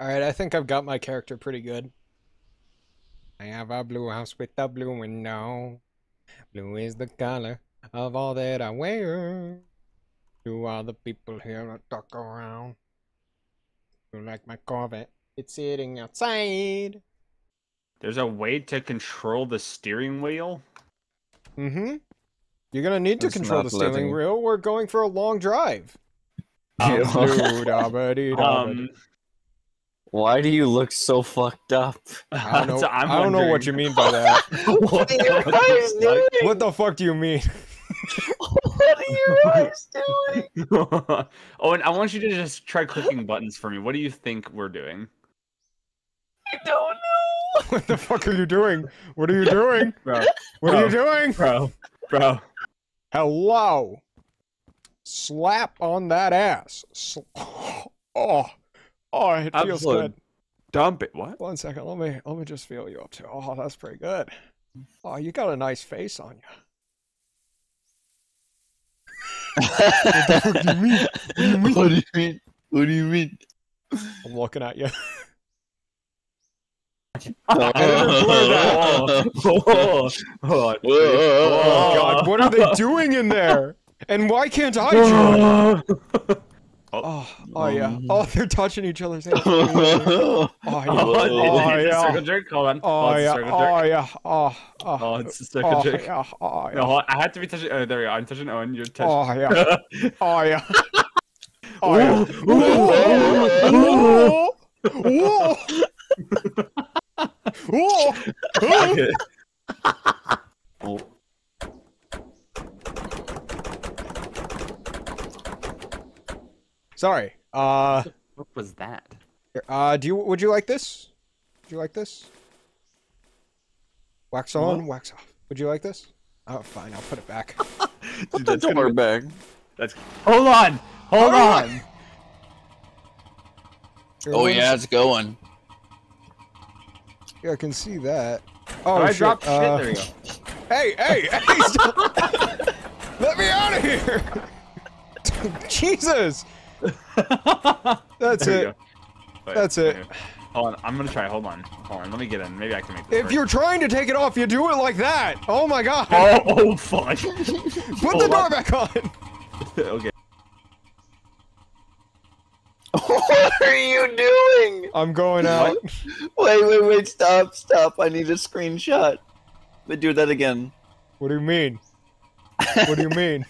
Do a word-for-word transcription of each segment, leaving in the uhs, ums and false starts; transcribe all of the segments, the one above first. Alright, I think I've got my character pretty good. I have a blue house with a blue window. Blue is the color of all that I wear. Do all the people here I talk around. You like my Corvette? It's sitting outside. There's a way to control the steering wheel? Mm-hmm. You're gonna need That's to control the steering living. wheel. We're going for a long drive. Um, um, why do you look so fucked up? I don't know, I don't know what you mean by that. What, what are your eyes doing? What the fuck do you mean? What are your eyes doing? Oh, and I want you to just try clicking buttons for me. What do you think we're doing? I don't know. What the fuck are you doing? What are you doing? Bro. What bro. are you doing? Bro. Bro. Hello. Slap on that ass. Sl oh, oh, it feels Absolute good. Dump it. What? One second. Let me let me just feel you up too. Oh, that's pretty good. Oh, you got a nice face on you. What the fuck do you mean? What do you mean? What do you mean? What do you mean? I'm looking at you. Oh, oh, oh, oh, oh, oh God! What are they doing in there? And why can't I join? oh, oh, oh yeah. Oh, they're touching each other's hands. Oh yeah. Oh yeah. Circle jerk. Hold on. Oh yeah. Oh yeah. Oh. Oh, it's a circle jerk. Oh yeah. No, I had to be touching. Oh, there we are. I'm touching Owen. You're touching. Oh yeah. Oh yeah. Oh yeah. Oh. Oh. Oh. Oh. Sorry. Uh, what was that? Uh, do you would you like this? Would you like this? Wax on, what? wax off. Would you like this? Oh, fine. I'll put it back. Put the door back. That's. Hold on. Hold, Hold on. on. Oh yeah, it's going. Yeah, I can see that. Oh, I shit. dropped shit. Uh, there you go. Hey, hey, hey! Stop. Let me out of here! Jesus! That's it. Wait, That's it. Wait. Hold on, I'm gonna try. Hold on. Hold on. Let me get in. Maybe I can make this. If work. you're trying to take it off, you do it like that. Oh my god. Oh, oh fuck. Put hold the door on. back on. Okay. What are you doing? I'm going out. Wait, wait, wait. Stop, stop. I need a screenshot. But do that again. What do you mean? What do you mean?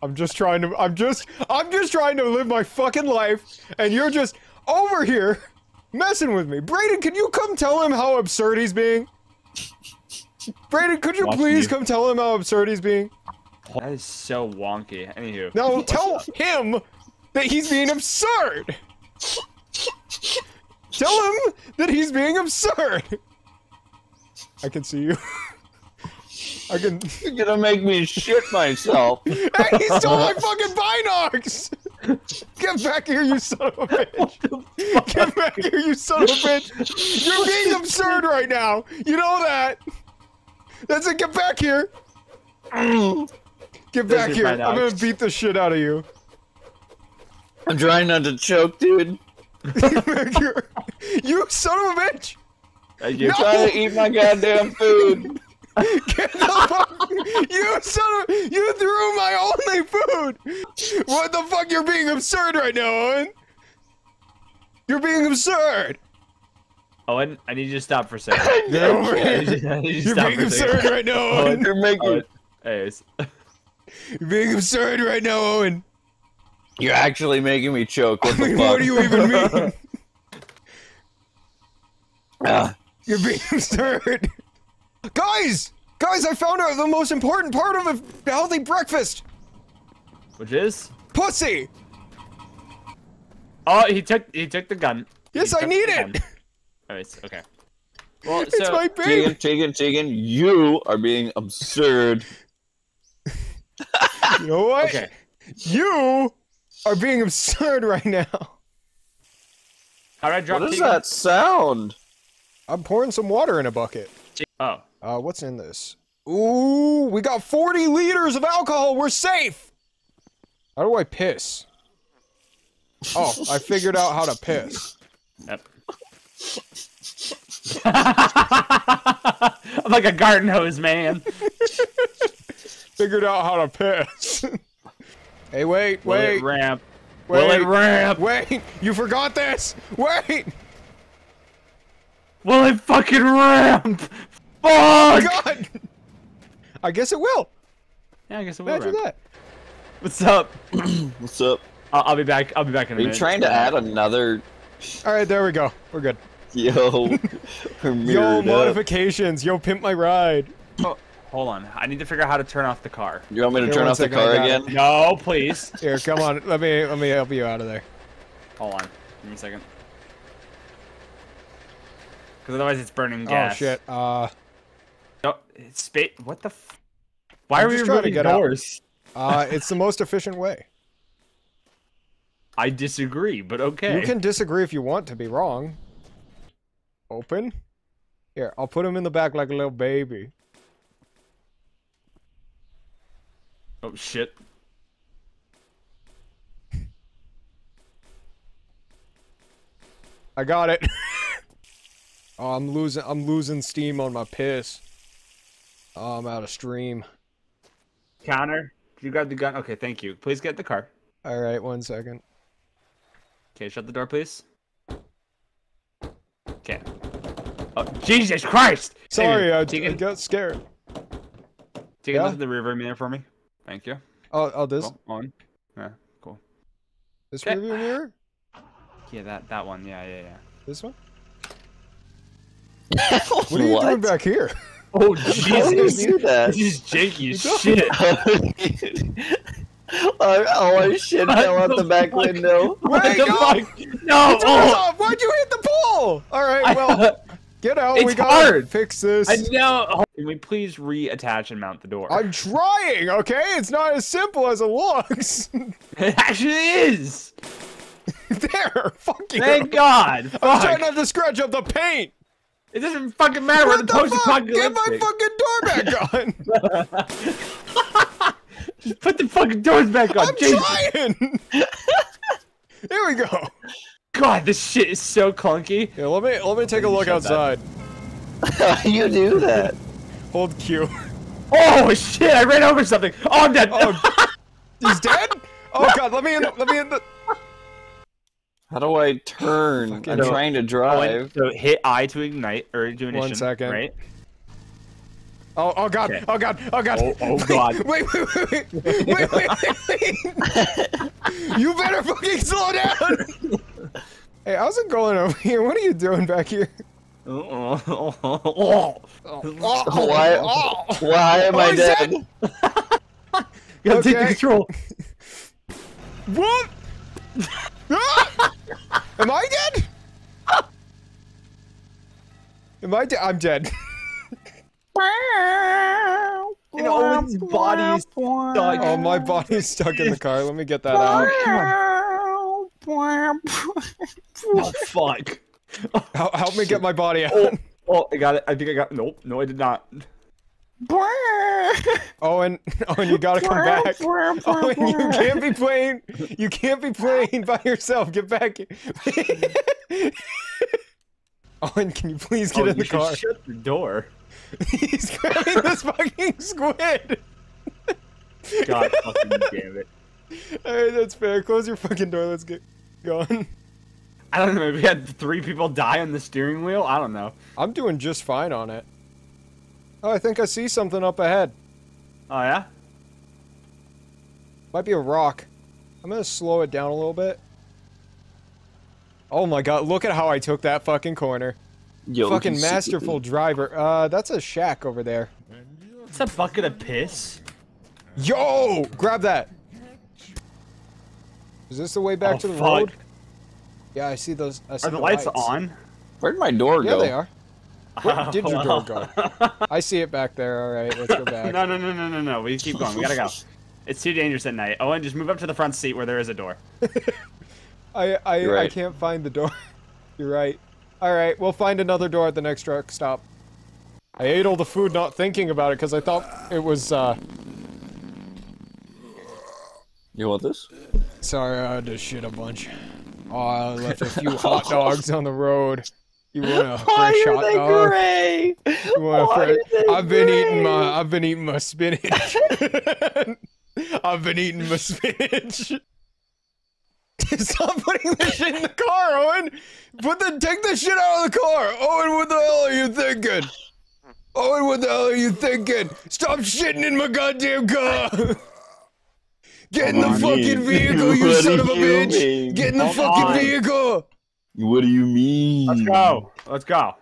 I'm just trying to. I'm just. I'm just trying to live my fucking life, and you're just over here messing with me. Brayden, can you come tell him how absurd he's being? Brayden, could you wonky. please come tell him how absurd he's being? That is so wonky. Anywho. No, tell him that he's being absurd. Tell him that he's being absurd. I can see you. I can... You're gonna make me shit myself. Hey, he stole my fucking Binox! Get back here, you son of a bitch! Get back here, you son of a bitch! You're being absurd right now! You know that! That's it, get back here! Get back here, I'm gonna beat the shit out of you. I'm trying not to choke, dude. Get back here. You son of a bitch! You're no. trying to eat my goddamn food! Get the fuck! You son of! You threw my only food! What the fuck? You're being absurd right now, Owen! You're being absurd! Owen, I need you to stop for a second. Over here. I need you, I need you to you're stop being for absurd second. right now, Owen! Owen you're making. Owen. Anyways. You're being absurd right now, Owen! You're actually making me choke. What, I mean, the fuck? What do you even mean? uh. You're being absurd! Guys! Guys, I found out the most important part of a healthy breakfast! Which is? Pussy! Oh, he took he took the gun. Yes, I need it! Oh, it's okay. Well, it's so, my baby! Tegan, Tegan, Tegan, you are being absurd. You know what? Okay. You are being absurd right now. How did I drop What is Tegan? that sound? I'm pouring some water in a bucket. Oh. Uh, what's in this? Ooh, we got forty liters of alcohol. We're safe. How do I piss? Oh, I figured out how to piss. Yep. I'm like a garden hose, man. Figured out how to piss. Hey, wait, Will wait. It ramp? Wait, Will it ramp? Wait, you forgot this. Wait. Will it fucking ramp? Fuck! Oh my God. I guess it will. Yeah, I guess it will. Imagine ramp. that. What's up? What's up? I'll, I'll be back. I'll be back in a Are minute. Are you trying to add another? All right, there we go. We're good. Yo. We're Yo, modifications. Up. Yo, pimp my ride. Oh. Hold on, I need to figure out how to turn off the car. You want me to Here, turn off the car again? No, please. Here, come on. Let me let me help you out of there. Hold on, give me a second. Because otherwise it's burning gas. Oh shit. Uh. No, it's space. What the? F Why I'm are we removing doors? Uh, it's the most efficient way. I disagree, but okay. You can disagree if you want to be wrong. Open. Here, I'll put him in the back like a little baby. Oh shit. I got it. Oh, I'm losing I'm losing steam on my piss. Oh, I'm out of stream. Connor, you grab the gun. Okay, thank you. Please get the car. All right, one second. Okay, shut the door, please. Okay. Oh, Jesus Christ. Sorry, hey, I, I got scared. Take yeah? a look at the rearview mirror for me. Thank you. Oh, oh, this cool. on. Yeah, cool. This okay. rearview mirror. Yeah, that that one. Yeah, yeah, yeah. This one. What are you what? doing back here? Oh Jesus! Do that? This is janky as shit. oh, oh shit! Fell out the, the back fuck? window. Wait, the fuck? No! Oh. Why'd you hit the pole? All right, well, get out. It's we gotta fix this. I know. Oh. Can we please reattach and mount the door? I'm trying, okay? It's not as simple as it looks. It actually is. There, fuck you. Thank God. Fuck. I'm trying not to scratch up the paint. It doesn't fucking matter what the post-apocalyptic. Get my fucking door back on. Just put the fucking doors back on. I'm Jesus. trying. There we go. God, this shit is so clunky. Yeah, let me let me take a look outside. How do you do that? Hold Q. Oh shit! I ran over something. Oh, I'm dead. Oh, he's dead? Oh God! Let me in. Let me in. The... How do I turn? Fucking I'm no. trying to drive. Oh, so hit I to ignite or to ignition. One second. Right. Oh! Oh God! Okay. Oh God! Oh God! Oh, oh God! Wait! Wait! Wait! Wait! Wait! wait, wait, wait. You better fucking slow down! Hey, how's it going over here? What are you doing back here? Oh, oh, oh, oh. Oh, oh, why, oh. why am oh, I dead? You gotta okay. take the control. What? Am I dead? Am I dead? I'm dead. And Owen's body is stuck. Oh, my body's stuck in the car. Let me get that out. Come on. Oh, fuck. Oh, help me get my body out. Oh, oh, I got it. I think I got. Nope. No, I did not. Owen, Owen, you gotta come back. Owen, you can't be playing. You can't be playing by yourself. Get back. Owen, can you please get oh, in the car? Shut the door. He's grabbing this fucking squid. God fucking damn it. All right, that's fair. Close your fucking door. Let's get going. I don't know, maybe we had three people die on the steering wheel? I don't know. I'm doing just fine on it. Oh, I think I see something up ahead. Oh, yeah? Might be a rock. I'm gonna slow it down a little bit. Oh my God, look at how I took that fucking corner. Yo, fucking masterful driver. Uh, that's a shack over there. It's a bucket of piss. Yo! Grab that! Is this the way back oh, to the fuck. road? Yeah, I see those. I see are the, the lights, lights on? Where'd my door yeah, go? Yeah, they are. Where did your door go? I see it back there. All right, let's go back. no, no, no, no, no, no. We keep going. We gotta go. It's too dangerous at night. Owen, just move up to the front seat where there is a door. I, I, right. I can't find the door. You're right. All right, we'll find another door at the next truck stop. I ate all the food not thinking about it because I thought it was, uh... You want this? Sorry, I had to shit a bunch. Oh, I left a few hot dogs on the road. You want a fresh hot dog? Gray? You want Why a fresh... I've been gray? eating my. I've been eating my spinach. I've been eating my spinach. Stop putting this shit in the car, Owen. Put the take the shit out of the car, Owen. What the hell are you thinking? Owen, what the hell are you thinking? Stop shitting in my goddamn car. Get in the Come on, fucking man. vehicle, you son of a bitch. Mean? Get in the Come fucking on. vehicle. What do you mean? Let's go. Let's go.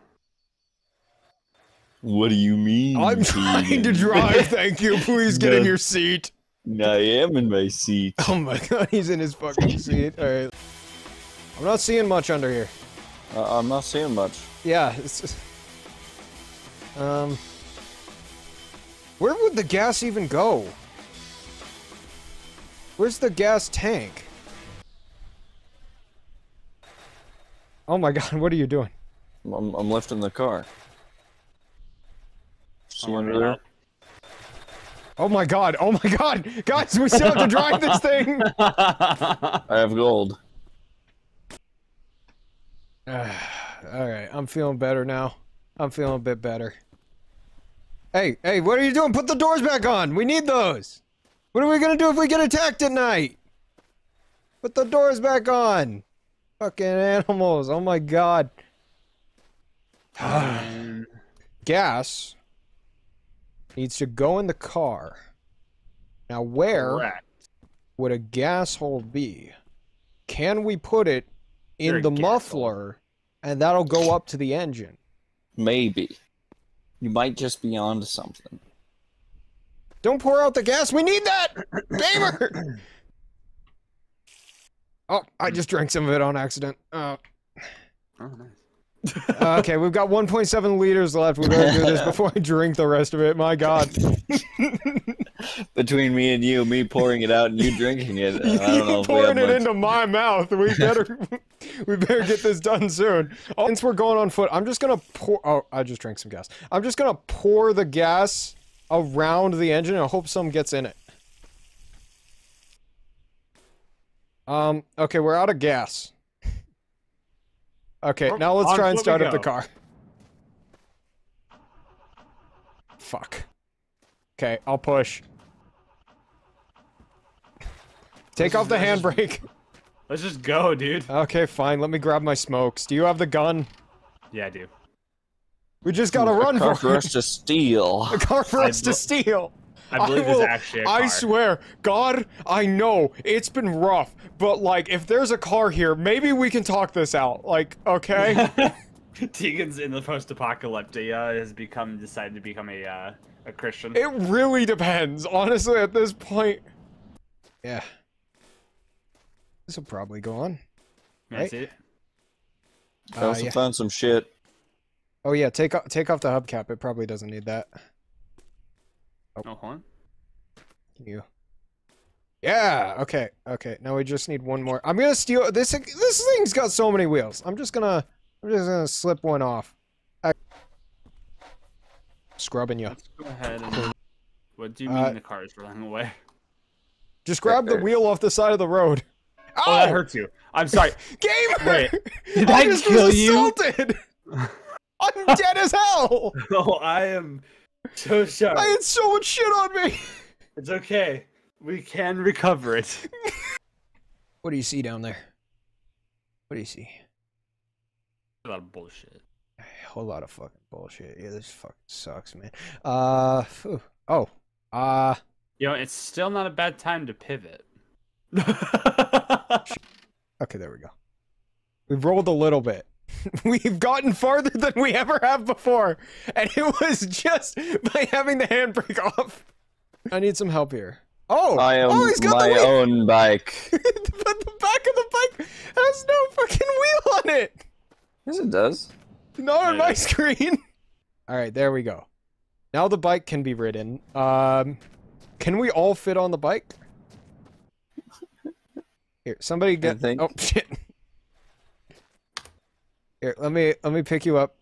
What do you mean? I'm trying to drive, thank you. Please get no. in your seat. No, I am in my seat. Oh my god, he's in his fucking seat. Alright. I'm not seeing much under here. Uh, I'm not seeing much. Yeah, it's just... Um... Where would the gas even go? Where's the gas tank? Oh my god, what are you doing? I'm, I'm lifting the car. See under there? Oh my god, oh my god! Guys, we still have to drive this thing! I have gold. Uh, Alright, I'm feeling better now. I'm feeling a bit better. Hey, hey, what are you doing? Put the doors back on! We need those! What are we gonna do if we get attacked at night? Put the doors back on! Fucking animals, oh my god. Gas needs to go in the car. Now where Correct. would a gas hole be? Can we put it in You're the muffler hole. and that'll go up to the engine? Maybe. You might just be onto something. Don't pour out the gas, we need that! Gamer! Oh, I just drank some of it on accident. Uh, oh, nice. uh, okay, we've got one point seven liters left. We better do this before I drink the rest of it. My God. Between me and you, me pouring it out and you drinking it, uh, I don't know. If pouring we have it much. into my mouth. We better, we better get this done soon. Oh, since we're going on foot, I'm just gonna pour. Oh, I just drank some gas. I'm just gonna pour the gas around the engine and hope some gets in it. Um, okay, we're out of gas. Okay, now let's try and start up the car. Fuck. Okay, I'll push. Take off the handbrake. Let's just go, dude. Okay, fine. Let me grab my smokes. Do you have the gun? Yeah, I do. We just gotta run for it. A car for us to steal. A car for us to steal. I believe there's actually a car. I swear, God, I know, it's been rough, but, like, if there's a car here, maybe we can talk this out, like, okay? Tegan's in the post-apocalypse, uh, has become, decided to become a, uh, a Christian. It really depends, honestly, at this point. Yeah. This will probably go on. That's right? it. I also uh, yeah. found some shit. Oh, yeah, take, take off the hubcap, it probably doesn't need that. Oh, no horn? You. Yeah. Okay. Okay. Now we just need one more. I'm gonna steal this. This thing's got so many wheels. I'm just gonna. I'm just gonna slip one off. I... Scrubbing you. Let's go ahead and... What do you mean uh, the car is running away? Just grab the wheel off the side of the road. Oh, oh that hurts you. I'm sorry. Gamer. Wait. Did I, I just kill was assaulted. you? I'm dead as hell. No, I am. So sorry. I had so much shit on me! It's okay. We can recover it. What do you see down there? What do you see? A lot of bullshit. A whole lot of fucking bullshit. Yeah, this fucking sucks, man. Uh, oh. Uh... You know, it's still not a bad time to pivot. Okay, there we go. We've rolled a little bit. We've gotten farther than we ever have before, and it was just by having the handbrake off. I need some help here. Oh, I own oh, he's got my the wheel. own bike. But the back of the bike has no fucking wheel on it. Yes, it does. Not on yeah. my screen. All right, there we go. Now the bike can be ridden. Um, can we all fit on the bike? Here, somebody get. Oh shit. Here, let me let me pick you up.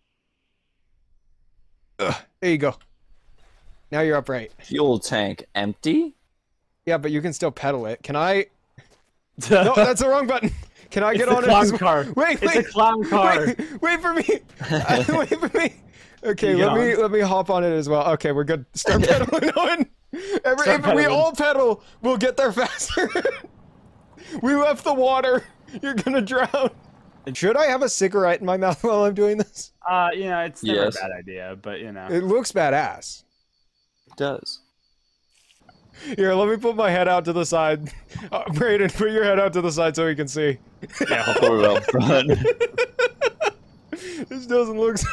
Ugh, there you go. Now you're upright. Fuel tank empty? Yeah, but you can still pedal it. Can I? No, that's the wrong button. Can I it's get on clown it? Car. Wait, wait, it's a clown car. Wait, wait for me. Wait for me. Okay, yeah. let me let me hop on it as well. Okay, we're good. Start pedaling on. Every, Start if pedaling. we all pedal, we'll get there faster. We left the water. You're gonna drown. Should I have a cigarette in my mouth while I'm doing this? Uh, you know, it's never yes. a bad idea, but you know. It looks badass. It does. Here, let me put my head out to the side. Uh, Brayden, put your head out to the side so we can see. Yeah, I'll put it out front. This doesn't look so...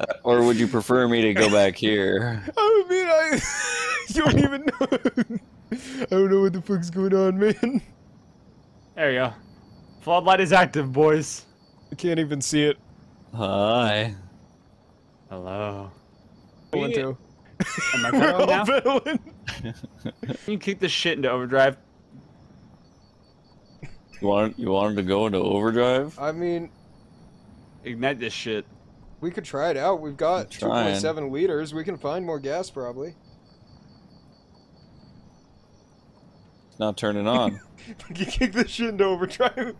uh, Or would you prefer me to go back here? I mean, I... You don't even know. I don't know what the fuck's going on, man. There you go. Floodlight is active, boys. I can't even see it. Hi. Hello. One, two. Am I pedaling now? Pedaling. You kick this shit into overdrive. You want you want him to go into overdrive? I mean, ignite this shit. We could try it out. We've got two point seven liters. We can find more gas probably. It's not turning on. You kick this shit into overdrive.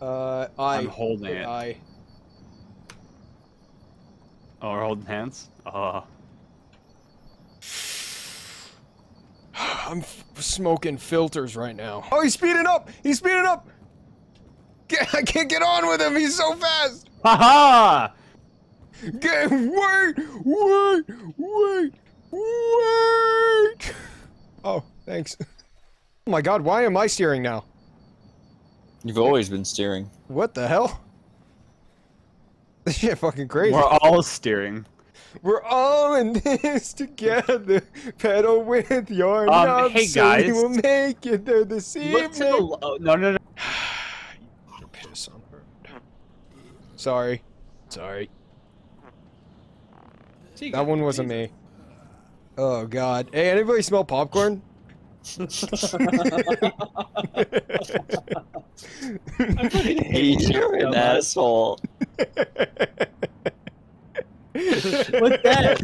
Uh, I. I'm holding it. I. Oh, we're holding hands? Oh. I'm f smoking filters right now. Oh, he's speeding up! He's speeding up! Get I can't get on with him! He's so fast! Haha! Get wait! Wait! Wait! Wait! Oh, thanks. Oh my god, why am I steering now? You've always been steering. What the hell? This shit fucking crazy. We're all steering. We're all in this together. Pedal with your um, nubs. Hey guys, so you will make it there this evening. The oh, no, no, no. Piss on her. Sorry, sorry. That good. one wasn't me. Oh god. Hey, anybody smell popcorn? I fucking hate you, an asshole. What's that?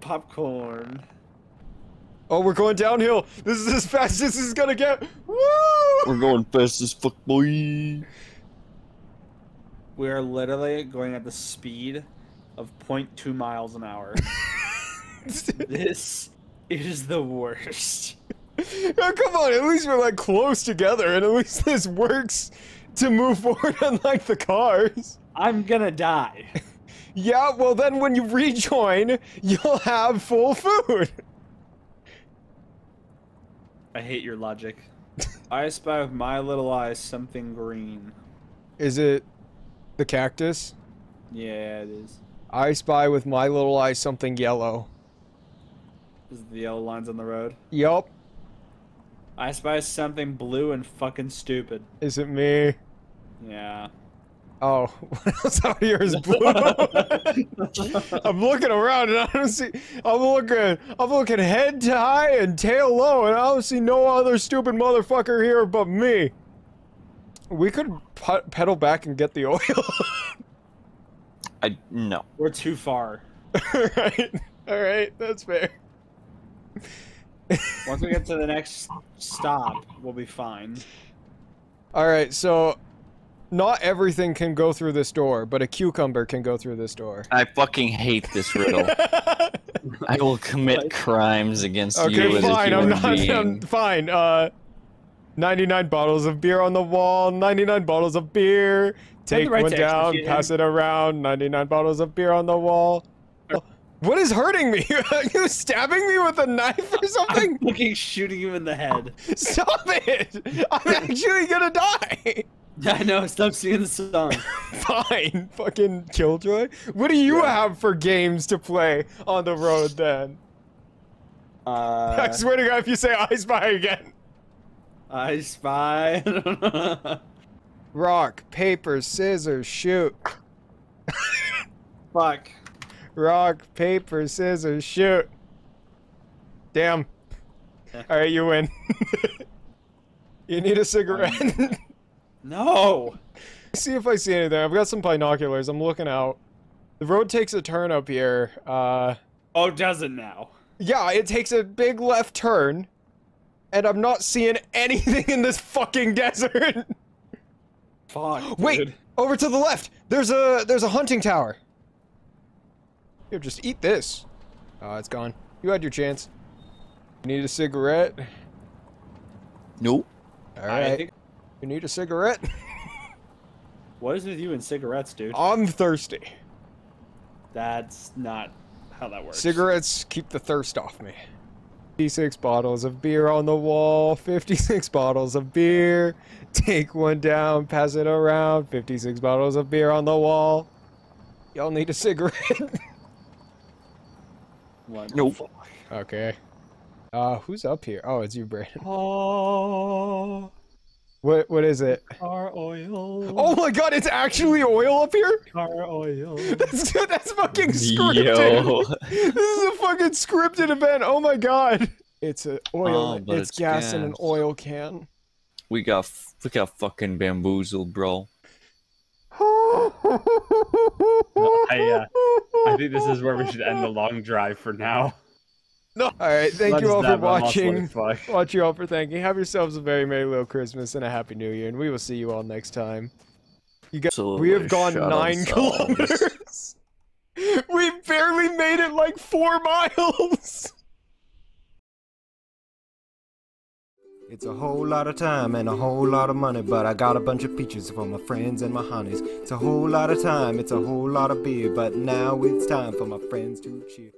Popcorn. Oh, we're going downhill. This is as fast as this is gonna get. Woo! We're going fast as fuck, boy. We are literally going at the speed of zero point two miles an hour. This is the worst. Oh, come on, at least we're like close together and at least this works to move forward unlike the cars. I'm gonna die. Yeah, well then when you rejoin, you'll have full food. I hate your logic. I spy with my little eyes something green. Is it the cactus? Yeah, it is. I spy with my little eye something yellow. Is it the yellow lines on the road? Yup. I spy something blue and fucking stupid. Is it me? Yeah. Oh, what else out here is blue? I'm looking around and I don't see. I'm looking. I'm looking head high and tail low, and I don't see no other stupid motherfucker here but me. We could pedal back and get the oil. I, no. We're too far. Alright, alright, that's fair. Once we get to the next stop, we'll be fine. Alright, so not everything can go through this door, but a cucumber can go through this door. I fucking hate this riddle. I will commit what? crimes against okay, you as fine, a human I'm not, being. I'm fine, uh... ninety-nine bottles of beer on the wall, ninety-nine bottles of beer. Take right one down, machine. pass it around, ninety-nine bottles of beer on the wall. What is hurting me? Are you stabbing me with a knife or something? I'm fucking shooting you in the head. Stop it! I'm actually gonna die! I know, stop singing the song. Fine, fucking Killjoy. What do you yeah. have for games to play on the road then? Uh, I swear to God, if you say I spy again. I spy. I don't know. Rock, paper, scissors, shoot. Fuck. Rock, paper, scissors, shoot. Damn. Yeah. All right, you win. You need a cigarette. No. See if I see anything. I've got some binoculars. I'm looking out. The road takes a turn up here. Uh, Oh, does it now? Yeah, it takes a big left turn, and I'm not seeing anything in this fucking desert. Fuck. Wait, dude. Over to the left. There's a there's a hunting tower. Here, just eat this. Oh, it's gone. You had your chance. You need a cigarette? Nope. All right. I think you need a cigarette? What is with you and cigarettes, dude? I'm thirsty. That's not how that works. Cigarettes keep the thirst off me. fifty-six bottles of beer on the wall. fifty-six bottles of beer. Take one down, pass it around. fifty-six bottles of beer on the wall. Y'all need a cigarette? Nope. Okay. Uh, who's up here? Oh, it's you, Brandon. Oh. What, what is it? Car oil. Oh my god, it's actually oil up here? Car oil. That's, that's fucking scripted. Yo. This is a fucking scripted event. Oh my god. It's a oil. Oh, it's, it's gas in an oil can. We got, we got fucking bamboozled, bro. no, I, uh, I think this is where we should end the long drive for now. No. Alright, thank Let you all for watching. Watch you all for thanking. Have yourselves a very Merry Little Christmas and a Happy New Year, and we will see you all next time. You guys, we have gone nine ourselves. kilometers. We barely made it like four miles. It's a whole lot of time and a whole lot of money, but I got a bunch of peaches for my friends and my honeys. It's a whole lot of time, it's a whole lot of beer, but now it's time for my friends to cheer.